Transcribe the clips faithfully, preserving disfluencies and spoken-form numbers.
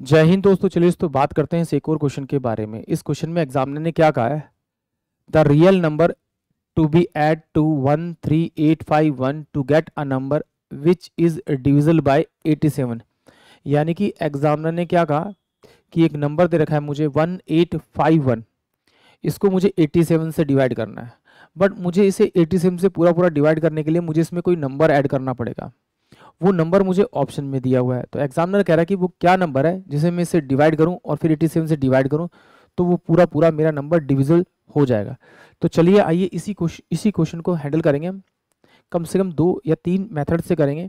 जय हिंद दोस्तों। चलिए तो बात करते हैं एक और क्वेश्चन के बारे में। इस क्वेश्चन में एग्जामिनर ने क्या कहा है, the real number to be add to one three eight five one to get a number which is divisible by eighty seven. यानी कि एग्जामिनर ने क्या कहा कि एक नंबर दे रखा है मुझे वन एट फाइव वन, इसको मुझे एटी सेवन से डिवाइड करना है, बट मुझे इसे एटी सेवन से पूरा पूरा डिवाइड करने के लिए मुझे इसमें कोई नंबर ऐड करना पड़ेगा। वो नंबर मुझे ऑप्शन में दिया हुआ है, तो एग्जामिनर कह रहा है कि वो क्या नंबर है जिसे मैं इसे डिवाइड करूँ और फिर एटी सेवन से डिवाइड करूँ तो वो पूरा पूरा मेरा नंबर डिविजल हो जाएगा। तो चलिए आइए इसी क्वेश्चन इसी क्वेश्चन को हैंडल करेंगे, हम कम से कम दो या तीन मेथड से करेंगे,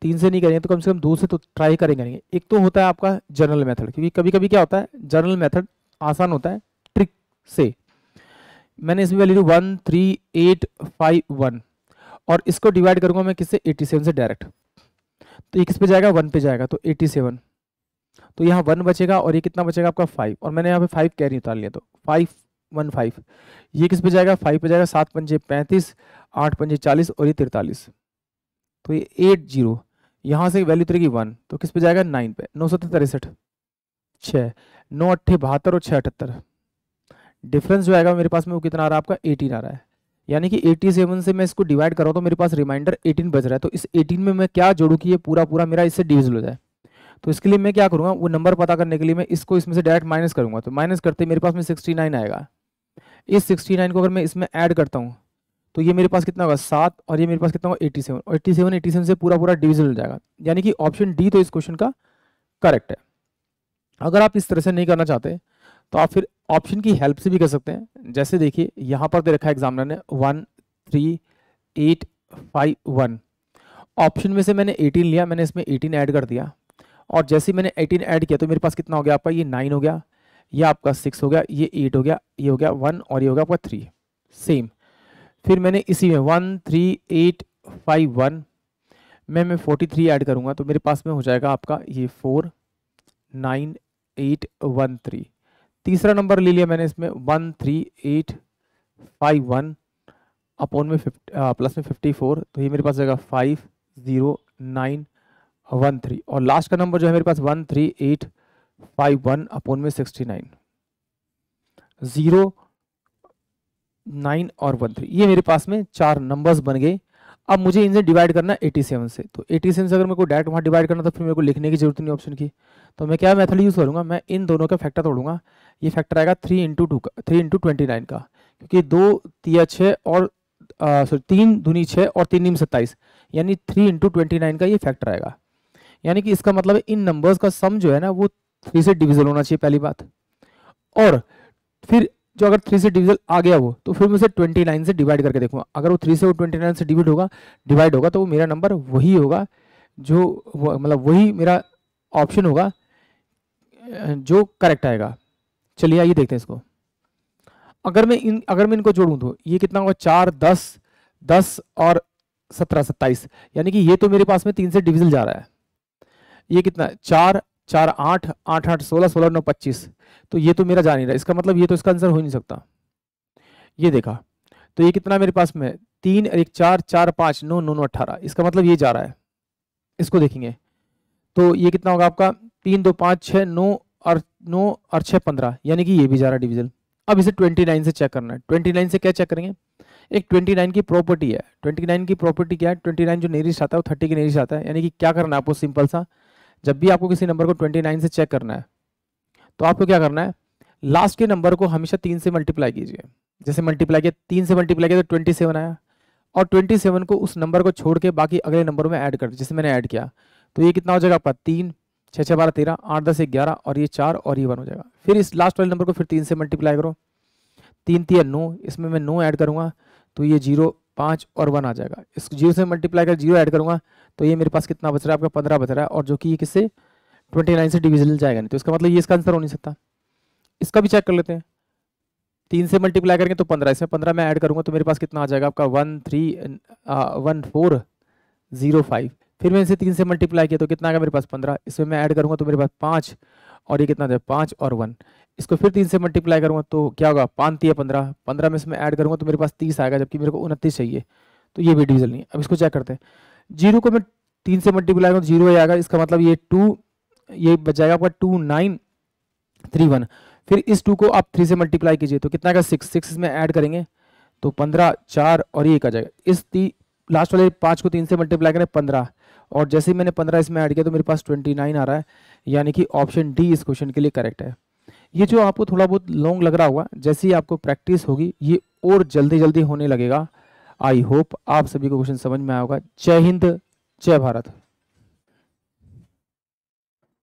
तीन से नहीं करेंगे तो कम से कम दो से तो ट्राई करेंगे। एक तो होता है आपका जनरल मेथड, क्योंकि कभी कभी क्या होता है जनरल मेथड आसान होता है ट्रिक से। मैंने इसमें value one three eight five one और इसको डिवाइड करूंगा मैं किससे, एटी सेवन से डायरेक्ट। तो ये किस पे जाएगा, वन पे जाएगा, तो एटी सेवन, तो यहाँ वन बचेगा और ये कितना बचेगा आपका फाइव, और मैंने यहाँ पे फाइव कैरी उतार लिया तो फाइव वन फाइव। ये किस पे जाएगा, फाइव पे जाएगा, सात पंजे पैंतीस, आठ पंजे चालीस और ये तिरतालीस, तो ये एट जीरो, यहाँ से वैल्यू उतरेगी वन, तो किस पे जाएगा नाइन पे, नौ सौ तिरसठ, छः नौ अट्ठे बहत्तर और छः अठहत्तर। डिफरेंस जो आएगा मेरे पास में वो कितना आ रहा है आपका, एटीन आ रहा है। यानी कि एटी सेवन से मैं इसको डिवाइड कर रहा हूँ तो मेरे पास रिमाइंडर एटीन बच रहा है। तो इस एटीन में मैं क्या जोड़ू कि ये पूरा पूरा मेरा इससे डिविजल हो जाए, तो इसके लिए मैं क्या करूँगा, वो नंबर पता करने के लिए मैं इसको इसमें से डायरेक्ट माइनस करूँगा। तो माइनस करते मेरे पास में सिक्सटी नाइन आएगा। इस सिक्सटी नाइन को अगर मैं इसमें ऐड करता हूँ तो ये मेरे पास कितना होगा, सात, और ये मेरे पास कितना होगा एटी सेवन, और एटी सेवन एटी सेवन से पूरा पूरा डिविजल हो जाएगा। यानी कि ऑप्शन डी तो इस क्वेश्चन का करेक्ट है। अगर आप इस तरह से नहीं करना चाहते तो आप फिर ऑप्शन की हेल्प से भी कर सकते हैं। जैसे देखिए यहाँ पर दे रखा है एग्जामिनर ने one three eight five one, option में से मैंने एटीन लिया, मैंने इसमें एटीन ऐड कर दिया, और जैसे ही मैंने एटीन ऐड किया तो मेरे पास कितना हो गया आपका, ये नाइन हो गया, ये आपका सिक्स हो गया, ये एट हो गया, ये हो गया वन और ये हो गया आपका थ्री। सेम फिर मैंने इसी में one three eight five one में मैं फोर्टी थ्री ऐड करूँगा तो मेरे पास में हो जाएगा आपका ये four nine eight one three. तीसरा नंबर ले लिया मैंने इसमें one three eight five one upon में फिफ्टी प्लस में फिफ्टी फोर, तो ये मेरे पास जाएगा five zero nine one three, और लास्ट का नंबर जो है मेरे पास one three eight five one upon में सिक्सटी नाइन, ज़ीरो नाइन और वन थ्री, ये मेरे पास में चार नंबर्स बन गए। अब मुझे इनसे डिवाइड करना एटी सेवन से, तो एटी सेवन से अगर मेरे को डायरेक्ट वहाँ डिवाइड करना तो फिर मेरे को लिखने की जरूरत नहीं ऑप्शन की। तो मैं क्या मेथड यूज़ करूँगा, मैं इन दोनों का फैक्टर तोड़ूंगा। ये फैक्टर आएगा थ्री इंटू टू का, थ्री इंटू ट्वेंटी नाइन का, क्योंकि दो तिया छः और सॉरी तीन दूनी छः और तीन नीम सत्ताईस, यानी थ्री इंटू ट्वेंटी नाइन का ये फैक्टर आएगा। यानी कि इसका मतलब इन नंबर्स का सम जो है ना वो थ्री से डिविजल होना चाहिए पहली बात, और फिर जो अगर थ्री से डिविजल आ गया वो तो फिर मैं उसे ट्वेंटी नाइन से डिवाइड करके देखूंगा। अगर वो थ्री से वो ट्वेंटी नाइन से डिवाइड होगा डिवाइड होगा तो वो मेरा नंबर वही होगा जो मतलब वही मेरा ऑप्शन होगा जो करेक्ट आएगा। चलिए आइए देखते हैं इसको। अगर मैं इन अगर मैं इनको जोड़ूँ तो ये कितना होगा, चार दस दस और सत्रह सत्ताईस, यानी कि ये तो मेरे पास में तीन से डिविजल जा रहा है। ये कितना, चार चार आठ आठ आठ सोलह सोलह नौ पच्चीस, तो ये तो मेरा जा नहीं रहा, इसका मतलब ये तो इसका आंसर हो ही नहीं सकता। ये देखा तो ये कितना मेरे पास में तीन एक चार चार पाँच नौ नौ नौ अट्ठारह, इसका मतलब ये जा रहा है। इसको देखेंगे तो ये कितना होगा आपका, तीन दो पाँच छः नौ और नौ और छः पंद्रह, यानी कि ये भी जा रहा है डिविजन। अब इसे ट्वेंटी नाइन से चेक करना है। ट्वेंटी नाइन से क्या चेक करेंगे, एक ट्वेंटी नाइन की प्रॉपर्टी है। ट्वेंटी नाइन की प्रॉपर्टी क्या है, ट्वेंटी नाइन जो नियरेस्ट आता है वो थर्टी के नियरेस्ट आता है। यानी कि क्या करना है आपको, सिंपल सा, जब भी आपको किसी नंबर को ट्वेंटी नाइन से चेक करना है तो आपको क्या करना है, लास्ट के नंबर को हमेशा तीन से मल्टीप्लाई कीजिए। जैसे मल्टीप्लाई किया, तीन से मल्टीप्लाई किया तो ट्वेंटी सेवन आया, और ट्वेंटी सेवन को उस नंबर को छोड़ के बाकी अगले नंबर में ऐड कर दिया, जैसे मैंने ऐड किया तो ये कितना हो जाएगा आपका, तीन छः छः बारह तेरह, आठ दस ग्यारह और ये चार और ये वन हो जाएगा। फिर इस लास्ट वाले नंबर को फिर तीन से मल्टीप्लाई करो, तीन तीन नौ, इसमें मैं नौ ऐड करूँगा तो ये जीरो पाँच और वन आ जाएगा। इस जीरो से मल्टीप्लाई कर जीरो ऐड करूँगा तो ये मेरे पास कितना बच रहा है आपका, पंद्रह बच रहा है, और जो कि ये किससे ट्वेंटी नाइन से डिविजल जाएगा नहीं, तो इसका मतलब ये इसका आंसर हो नहीं सकता। इसका भी चेक कर लेते हैं, तीन से मल्टीप्लाई करेंगे तो पंद्रह, इसमें पंद्रह मैं ऐड करूँगा तो मेरे पास कितना आ जाएगा आपका one three one four zero five. फिर मैंने इसे तीन से मल्टीप्लाई किया तो कितना आएगा मेरे पास पंद्रह, इसमें मैं ऐड करूँगा तो मेरे पास पाँच और ये कितना जाएगा पाँच और वन। इसको फिर तीन से मल्टीप्लाई करूँगा तो क्या होगा, पाँच या पंद्रह, पंद्रह में इसमें ऐड करूँगा तो मेरे पास तीस आएगा, जबकि मेरे को उनतीस चाहिए, तो ये भी डिविजल नहीं है। अब इसको चेक करते हैं, जीरो को मैं तीन से मल्टीप्लाई करूँ जीरो आएगा, इसका मतलब ये टू ये बच जाएगा आपका टू नाइन थ्री वन। फिर इस टू को आप थ्री से मल्टीप्लाई कीजिए तो कितना का सिक्स, सिक्स इसमें ऐड करेंगे तो पंद्रह, चार और ये एक आ जाएगा। इस ती लास्ट वाले पाँच को तीन से मल्टीप्लाई करें पंद्रह, और जैसे ही मैंने पंद्रह इसमें ऐड किया तो मेरे पास ट्वेंटी नाइन आ रहा है, यानी कि ऑप्शन डी इस क्वेश्चन के लिए करेक्ट है। ये जो आपको थोड़ा बहुत लॉन्ग लग रहा होगा, जैसे ही आपको प्रैक्टिस होगी ये और जल्दी जल्दी होने लगेगा। आई होप आप सभी को क्वेश्चन समझ में आया होगा। जय हिंद, जय भारत।